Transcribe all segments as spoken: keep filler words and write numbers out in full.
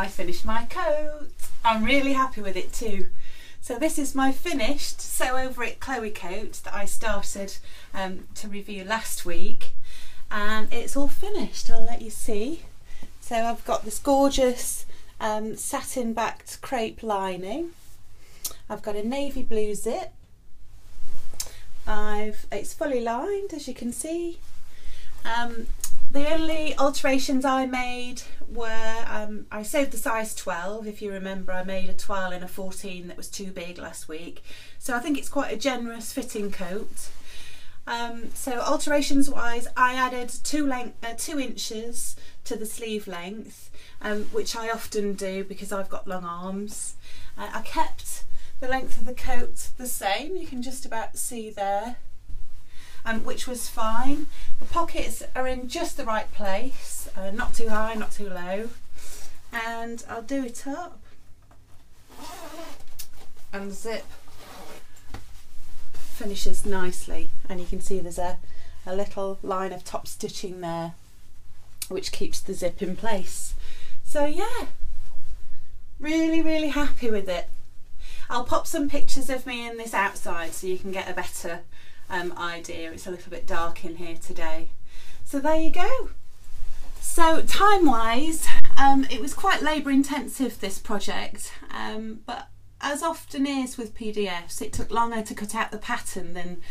I finished my coat. I'm really happy with it too. So this is my finished Sew Over It Chloe coat that I started um, to review last week, and it's all finished. I'll let you see. So I've got this gorgeous um, satin backed crepe lining. I've got a navy blue zip. I've, it's fully lined, as you can see. Um, the only alterations I made were um, I sewed the size twelve. If you remember, I made a twelve and a fourteen that was too big last week, so I think it's quite a generous fitting coat. Um, so alterations wise, I added two, length, uh, two inches to the sleeve length, um, which I often do because I've got long arms. Uh, I kept the length of the coat the same, you can just about see there, um, which was fine. The pockets are in just the right place, uh, not too high, not too low, and I'll do it up and the zip finishes nicely, and you can see there's a, a little line of top stitching there which keeps the zip in place. So yeah, really really happy with it. I'll pop some pictures of me in this outside so you can get a better um, idea. It's a little bit dark in here today. So there you go. So time wise, um, it was quite labour intensive, this project, um, but as often is with P D Fs, it took longer to cut out the pattern than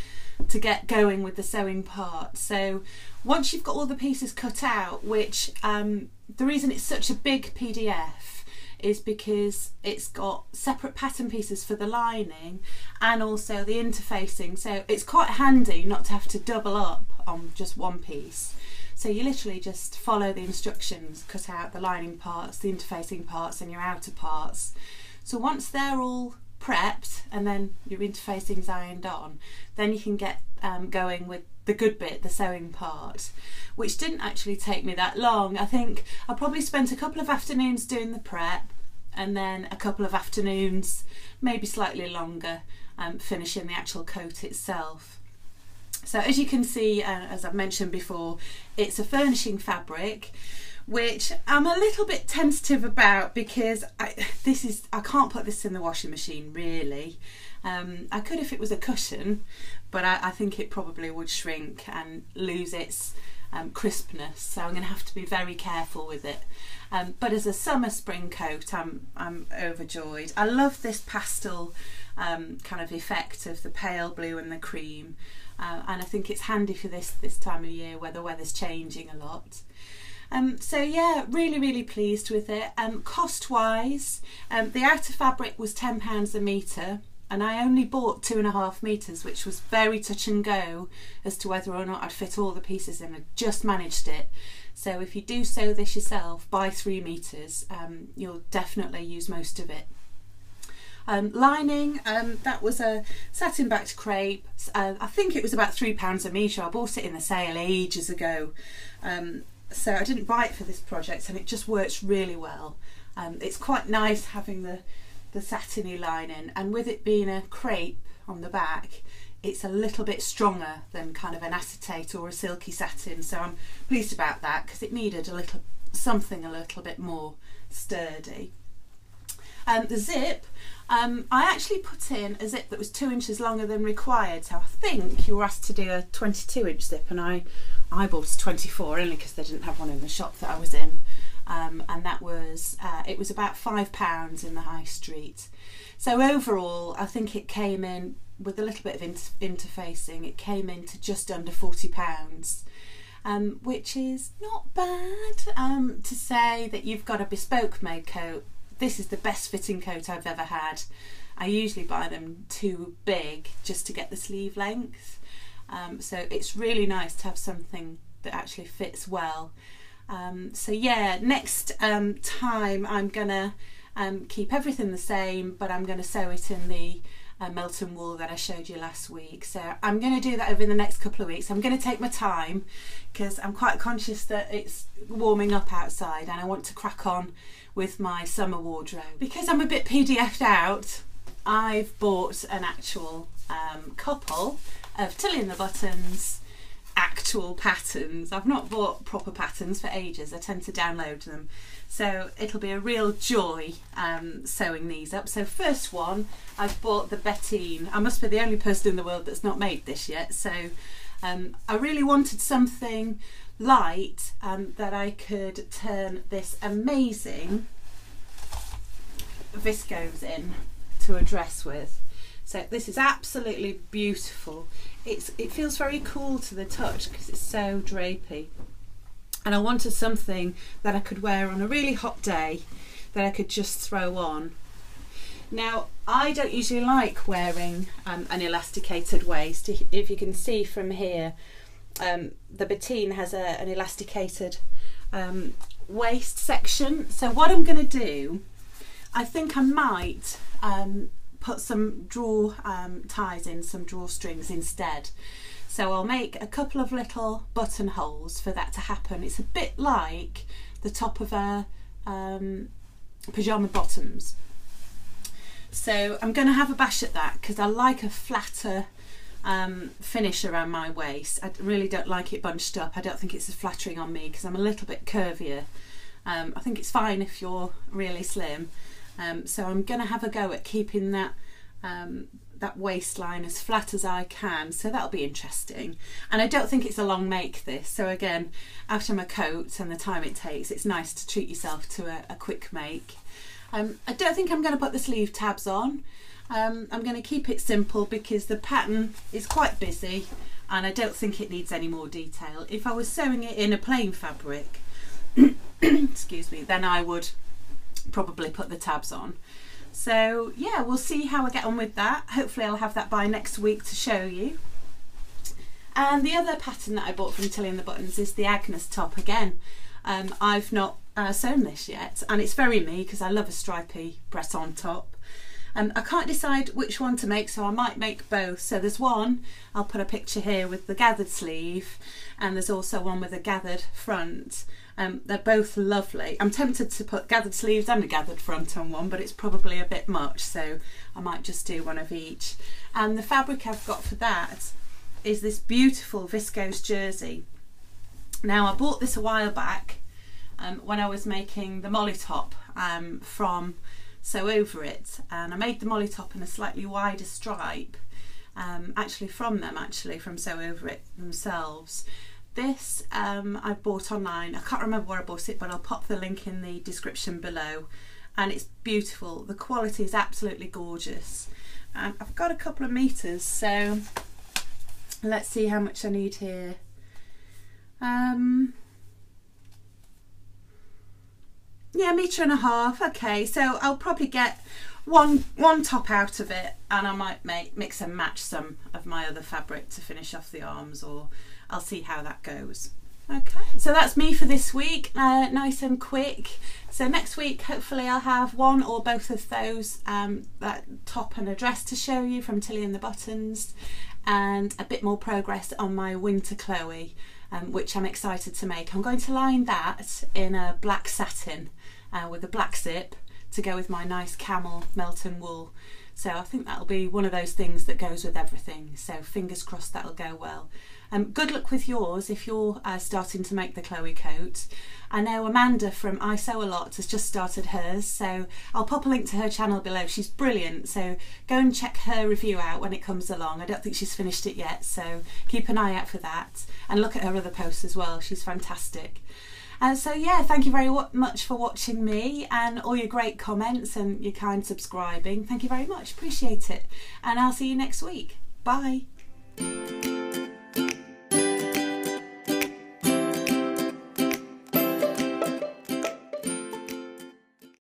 to get going with the sewing part. So once you've got all the pieces cut out, which um, the reason it's such a big P D F is because it's got separate pattern pieces for the lining and also the interfacing, so it's quite handy not to have to double up on just one piece. So you literally just follow the instructions, cut out the lining parts, the interfacing parts and your outer parts. So once they're all prepped and then your interfacing's ironed on, then you can get um, going with the good bit, the sewing part, which didn't actually take me that long. I think I probably spent a couple of afternoons doing the prep and then a couple of afternoons, maybe slightly longer, um, finishing the actual coat itself. So as you can see, uh, as I've mentioned before, it's a furnishing fabric, which I'm a little bit tentative about because I, this is, I can't put this in the washing machine really. Um, I could if it was a cushion, but I, I think it probably would shrink and lose its um, crispness, so I'm going to have to be very careful with it. Um, but as a summer spring coat, I'm, I'm overjoyed. I love this pastel um, kind of effect of the pale blue and the cream, uh, and I think it's handy for this, this time of year where the weather's changing a lot. Um, so yeah, really really pleased with it. Um, cost wise, um, the outer fabric was ten pounds a metre, and I only bought two and a half metres, which was very touch and go as to whether or not I'd fit all the pieces in. I just managed it. So if you do sew this yourself, buy three metres, um, you'll definitely use most of it. Um, lining, um, that was a satin backed crepe, uh, I think it was about three pounds a metre. I bought it in the sale ages ago, um, so I didn't buy it for this project, and it just works really well. Um, it's quite nice having the the satiny lining, and with it being a crepe on the back, it's a little bit stronger than kind of an acetate or a silky satin, so I'm pleased about that because it needed a little something a little bit more sturdy. Um, the zip, um, I actually put in a zip that was two inches longer than required, so I think you were asked to do a twenty-two inch zip, and I, I bought a twenty-four only because they didn't have one in the shop that I was in. Um, and that was, uh, it was about five pounds in the high street. So overall, I think it came in, with a little bit of inter interfacing, it came in to just under forty pounds, um, which is not bad. Um, to say that you've got a bespoke made coat, this is the best fitting coat I've ever had. I usually buy them too big just to get the sleeve length. Um, so it's really nice to have something that actually fits well. Um, so yeah, next um, time I'm gonna um, keep everything the same, but I'm gonna sew it in the uh, Melton wool that I showed you last week. So I'm gonna do that over the next couple of weeks. I'm gonna take my time because I'm quite conscious that it's warming up outside and I want to crack on with my summer wardrobe. Because I'm a bit P D F'd out, I've bought an actual um, couple of Tilly and the Buttons Act actual patterns. I've not bought proper patterns for ages. I tend to download them. So it'll be a real joy um, sewing these up. So first one, I've bought the Bettine. I must be the only person in the world that's not made this yet. So um, I really wanted something light um, that I could turn this amazing viscose in to a dress with. So this is absolutely beautiful. It's, it feels very cool to the touch because it's so drapey. And I wanted something that I could wear on a really hot day, that I could just throw on. Now, I don't usually like wearing um, an elasticated waist. If you can see from here, um, the Bettine has a, an elasticated um, waist section. So what I'm going to do, I think I might um, put some draw um, ties in, some drawstrings instead. So I'll make a couple of little buttonholes for that to happen. It's a bit like the top of a um, pyjama bottoms. So I'm going to have a bash at that because I like a flatter um, finish around my waist. I really don't like it bunched up. I don't think it's as flattering on me because I'm a little bit curvier. Um, I think it's fine if you're really slim. Um, so I'm going to have a go at keeping that um, that waistline as flat as I can, so that'll be interesting. And I don't think it's a long make, this, so again, after my coat and the time it takes, it's nice to treat yourself to a, a quick make. Um, I don't think I'm going to put the sleeve tabs on. Um, I'm going to keep it simple because the pattern is quite busy and I don't think it needs any more detail. If I was sewing it in a plain fabric, excuse me, then I would probably put the tabs on. So yeah, we'll see how I get on with that. Hopefully I'll have that by next week to show you. And the other pattern that I bought from Tilly and the Buttons is the Agnes Top again. Um, I've not uh, sewn this yet, and it's very me because I love a stripy press-on top. Um, I can't decide which one to make, so I might make both. So there's one, I'll put a picture here with the gathered sleeve, and there's also one with a gathered front. Um, they're both lovely. I'm tempted to put gathered sleeves and a gathered front on one, but it's probably a bit much, so I might just do one of each. And the fabric I've got for that is this beautiful viscose jersey. Now, I bought this a while back um, when I was making the Molly top um, from Sew Over It, and I made the Molly top in a slightly wider stripe, um, actually from them, actually from Sew Over It themselves. This um, I bought online. I can't remember where I bought it, but I'll pop the link in the description below. And it's beautiful. The quality is absolutely gorgeous. And I've got a couple of meters, so let's see how much I need here. Um, yeah, a meter and a half. Okay, so I'll probably get one one top out of it, and I might make mix and match some of my other fabric to finish off the arms, or I'll see how that goes. Okay, so that's me for this week, uh, nice and quick. So next week, hopefully I'll have one or both of those, um, that top and a dress to show you from Tilly and the Buttons, and a bit more progress on my Winter Chloe, um, which I'm excited to make. I'm going to line that in a black satin uh, with a black zip to go with my nice camel melt and wool. So I think that'll be one of those things that goes with everything. So fingers crossed that'll go well. Um, good luck with yours if you're uh, starting to make the Chloe coat. I know Amanda from I Sew A Lot has just started hers, so I'll pop a link to her channel below. She's brilliant, so go and check her review out when it comes along. I don't think she's finished it yet, so keep an eye out for that, and look at her other posts as well. She's fantastic. Uh, so yeah, thank you very much for watching me, and all your great comments and your kind subscribing. Thank you very much, appreciate it, and I'll see you next week. Bye.